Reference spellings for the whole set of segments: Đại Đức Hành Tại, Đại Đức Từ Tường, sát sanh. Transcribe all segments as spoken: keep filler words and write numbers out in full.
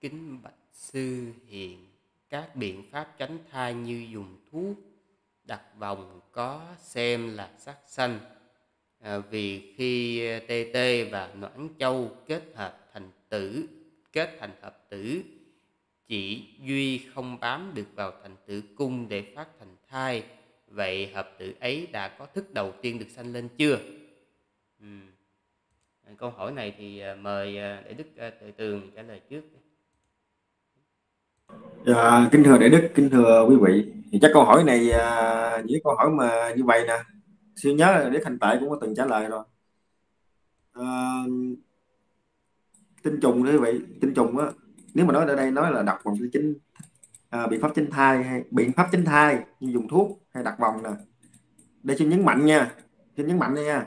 Kính bạch sư hiện, các biện pháp tránh thai như dùng thuốc, đặt vòng có xem là sát sanh. À, vì khi tê tê và noãn châu kết hợp thành tử, kết thành hợp tử, chỉ duy không bám được vào thành tử cung để phát thành thai. Vậy hợp tử ấy đã có thức đầu tiên được sanh lên chưa? Ừ. Câu hỏi này thì mời Đại Đức Từ Tường trả lời trước. À, kính thưa Đại Đức, kính thưa quý vị, thì chắc câu hỏi này à, những câu hỏi mà như vậy nè, siêu nhớ là Đại Đức Hành Tại cũng có từng trả lời rồi. À, tinh trùng đó quý vị, tinh trùng á, nếu mà nói ở đây nói là đặt vòng chính, à, biện pháp tránh thai hay biện pháp tránh thai như dùng thuốc hay đặt vòng nè, để xin nhấn mạnh nha, xin nhấn mạnh đây nha.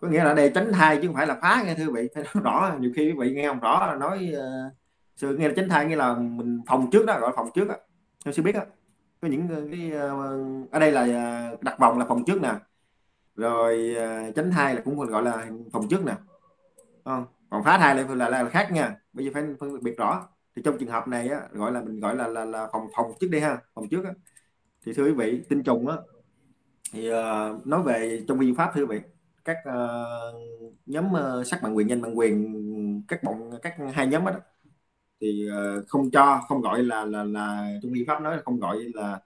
Có nghĩa là ở đây tránh thai chứ không phải là phá nghe thưa quý vị, phải nói rõ. Nhiều khi quý vị nghe không rõ là nói uh, sự nghe là tránh thai, nghĩa là mình phòng trước đó, gọi phòng trước á, tôi sẽ biết á. Có những cái uh, ở đây là uh, đặt vòng là phòng trước nè, rồi uh, tránh thai là cũng gọi là phòng trước nè, không còn phá thai lại là, là, là khác nha. Bây giờ phải phân biệt rõ. Thì trong trường hợp này á, gọi là mình gọi là là, là phòng phòng trước đi ha, phòng trước á. Thì thưa quý vị, tinh trùng á thì uh, nói về trong vi pháp thưa quý vị, các uh, nhóm uh, sắc mạng quyền, danh mạng quyền, các bọn các hai nhóm đó thì uh, không cho, không gọi là là là trong vi pháp nói là không gọi là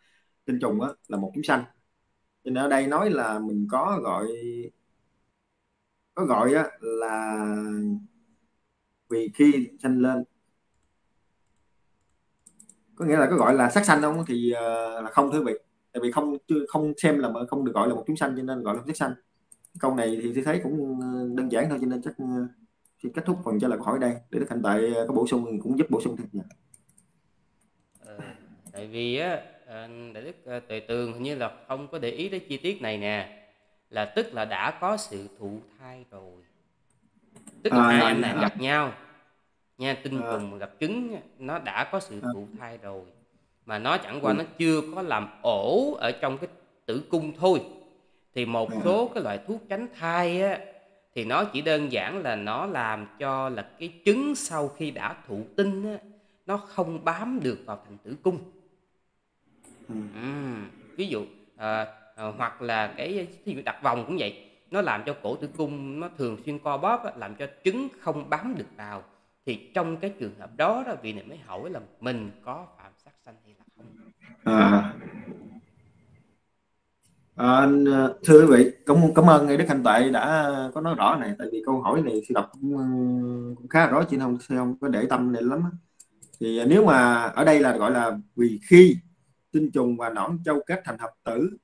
tinh trùng á là một chúng sanh. Nên ở đây nói là mình có gọi có gọi á là vì khi sanh lên, có nghĩa là có gọi là sát sanh không thì uh, là không thưa vị, tại vì không không xem là không được gọi là một chúng sanh, cho nên gọi là sát sanh. Câu này thì tôi thấy cũng đơn giản thôi, cho nên chắc thì kết thúc phần trả lời câu hỏi đây, để Đức Hành Tại có bổ sung cũng giúp bổ sung thêm nha. Ờ, tại vì á Đại Đức Từ Tường hình như là không có để ý tới chi tiết này nè, là tức là đã có sự thụ thai rồi, tức là à, hai anh này à. gặp nhau nha, tinh trùng à. gặp trứng, nó đã có sự thụ thai rồi mà nó chẳng qua ừ. nó chưa có làm ổ ở trong cái tử cung thôi. Thì một số cái loại thuốc tránh thai á, thì nó chỉ đơn giản là nó làm cho là cái trứng sau khi đã thụ tinh á, nó không bám được vào thành tử cung. ừ. Ừ. Ví dụ à, à, hoặc là cái đặt vòng cũng vậy, nó làm cho cổ tử cung nó thường xuyên co bóp á, làm cho trứng không bám được vào. Thì trong cái trường hợp đó đó, vị này mới hỏi là mình có phạm sát sanh hay là không. à. À, thưa quý vị, cũng cảm ơn Đức Hành Tại đã có nói rõ này, tại vì câu hỏi này sư đọc cũng, cũng khá rõ chứ không sư không có để tâm này lắm. Thì nếu mà ở đây là gọi là vì khi tinh trùng và nõn châu kết thành hợp tử,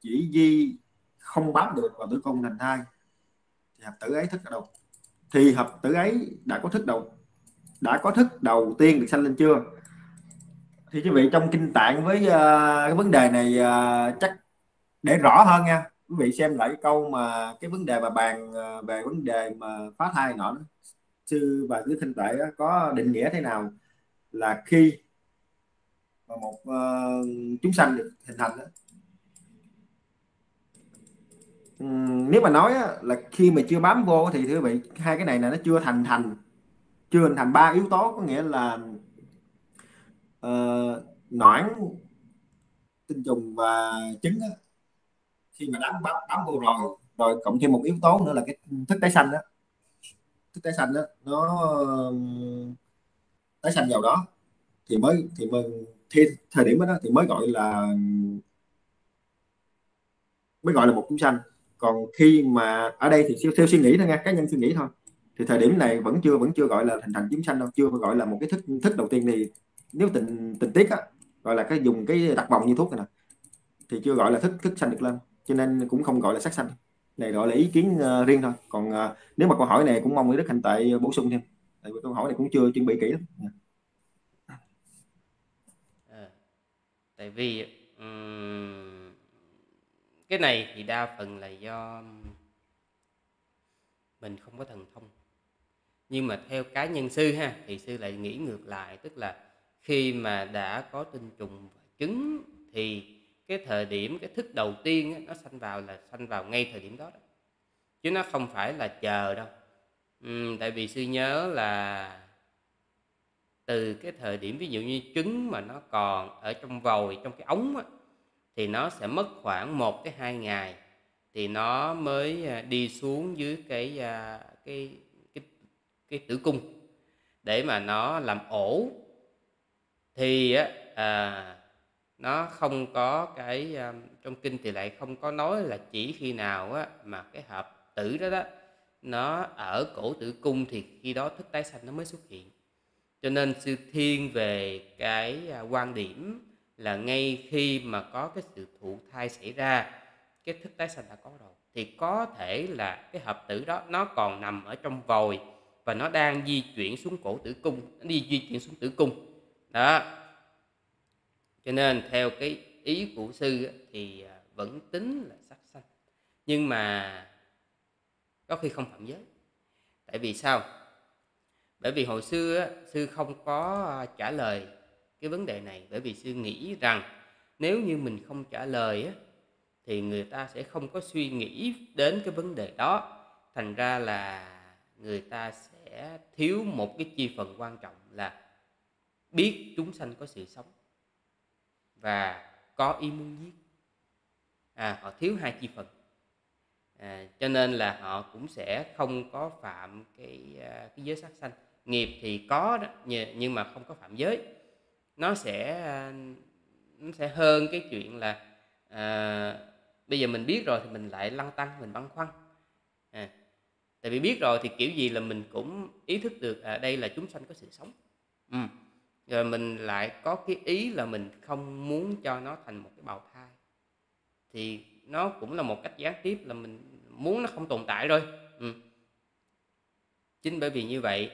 chỉ duy không bám được vào tử cung thành thai, thì hợp tử ấy thức đầu, thì hợp tử ấy đã có thức đầu, đã có thức đầu tiên được sanh lên chưa? Thì quý vị trong kinh tạng với uh, cái vấn đề này uh, chắc để rõ hơn nha. Quý vị xem lại cái câu mà cái vấn đề mà bàn uh, về vấn đề mà phá thai nọ, sư và Đức Hành Tại có định nghĩa thế nào là khi mà một uh, chúng sanh được hình thành đó. Uhm, nếu mà nói á, là khi mà chưa bám vô thì thưa quý vị, hai cái này là nó chưa thành thành chưa hình thành ba yếu tố, có nghĩa là Uh, noãn tinh trùng và trứng đó. Khi mà đám bám, bám vô rồi, rồi cộng thêm một yếu tố nữa là cái thức tái sanh đó, thức tái sanh đó nó tái sanh vào đó thì mới thì mình thì thời điểm đó thì mới gọi là mới gọi là một chúng sanh. Còn khi mà ở đây thì theo, theo suy nghĩ thôi nha, cá nhân suy nghĩ thôi, thì thời điểm này vẫn chưa vẫn chưa gọi là thành thành chúng sanh đâu, chưa gọi là một cái thức thức đầu tiên. Thì nếu tình tình tiết á, gọi là cái dùng cái đặt vòng như thuốc này nè, thì chưa gọi là thức thức sanh được lên, cho nên cũng không gọi là sát sanh. Này gọi là ý kiến uh, riêng thôi. Còn uh, nếu mà câu hỏi này cũng mong Đức Hành Tại bổ sung thêm, tại vì câu hỏi này cũng chưa chuẩn bị kỹ lắm. À, tại vì um, cái này thì đa phần là do mình không có thần thông. Nhưng mà theo cá nhân sư ha, thì sư lại nghĩ ngược lại, tức là khi mà đã có tinh trùng và trứng thì cái thời điểm cái thức đầu tiên á, nó sanh vào là sanh vào ngay thời điểm đó, đó chứ nó không phải là chờ đâu. Ừ, tại vì sư nhớ là từ cái thời điểm ví dụ như trứng mà nó còn ở trong vòi, trong cái ống á, thì nó sẽ mất khoảng một tới hai ngày thì nó mới đi xuống dưới cái cái cái, cái tử cung để mà nó làm ổ, thì á, à, nó không có cái, trong kinh thì lại không có nói là chỉ khi nào á, mà cái hợp tử đó đó nó ở cổ tử cung thì khi đó thức tái sanh nó mới xuất hiện. Cho nên sư thiên về cái quan điểm là ngay khi mà có cái sự thụ thai xảy ra, cái thức tái sanh đã có rồi, thì có thể là cái hợp tử đó nó còn nằm ở trong vòi và nó đang di chuyển xuống cổ tử cung, nó đi di chuyển xuống tử cung đó. Cho nên theo cái ý của sư thì vẫn tính là sắc sanh, nhưng mà có khi không phạm giới. Tại vì sao? Bởi vì hồi xưa sư không có trả lời cái vấn đề này, bởi vì sư nghĩ rằng nếu như mình không trả lời thì người ta sẽ không có suy nghĩ đến cái vấn đề đó, thành ra là người ta sẽ thiếu một cái chi phần quan trọng là biết chúng sanh có sự sống và có ý muốn giết. À, họ thiếu hai chi phần. À, cho nên là họ cũng sẽ không có phạm cái, cái giới sát sanh. Nghiệp thì có đó, nhưng mà không có phạm giới. Nó sẽ nó sẽ hơn cái chuyện là à, bây giờ mình biết rồi thì mình lại lăn tăn, mình băn khoăn. À, tại vì biết rồi thì kiểu gì là mình cũng ý thức được à, đây là chúng sanh có sự sống. Ừ. Rồi mình lại có cái ý là mình không muốn cho nó thành một cái bào thai, thì nó cũng là một cách gián tiếp là mình muốn nó không tồn tại rồi. Ừ. Chính bởi vì như vậy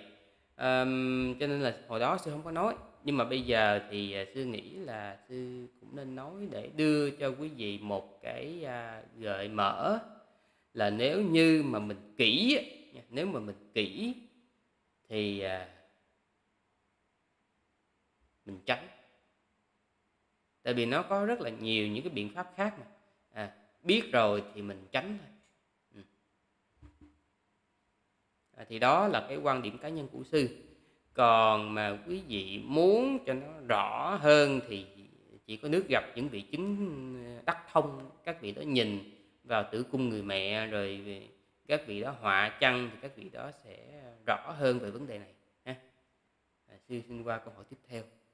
um, cho nên là hồi đó sư không có nói, nhưng mà bây giờ thì sư nghĩ là sư cũng nên nói để đưa cho quý vị một cái uh, gợi mở là nếu như mà mình kỹ, nếu mà mình kỹ thì uh, mình tránh. Tại vì nó có rất là nhiều những cái biện pháp khác mà. À, biết rồi thì mình tránh thôi. Ừ. À, thì đó là cái quan điểm cá nhân của sư. Còn mà quý vị muốn cho nó rõ hơn thì chỉ có nước gặp những vị chứng đắc thông, các vị đó nhìn vào tử cung người mẹ rồi các vị đó họa chăng, thì các vị đó sẽ rõ hơn về vấn đề này ha. À, sư xin qua câu hỏi tiếp theo.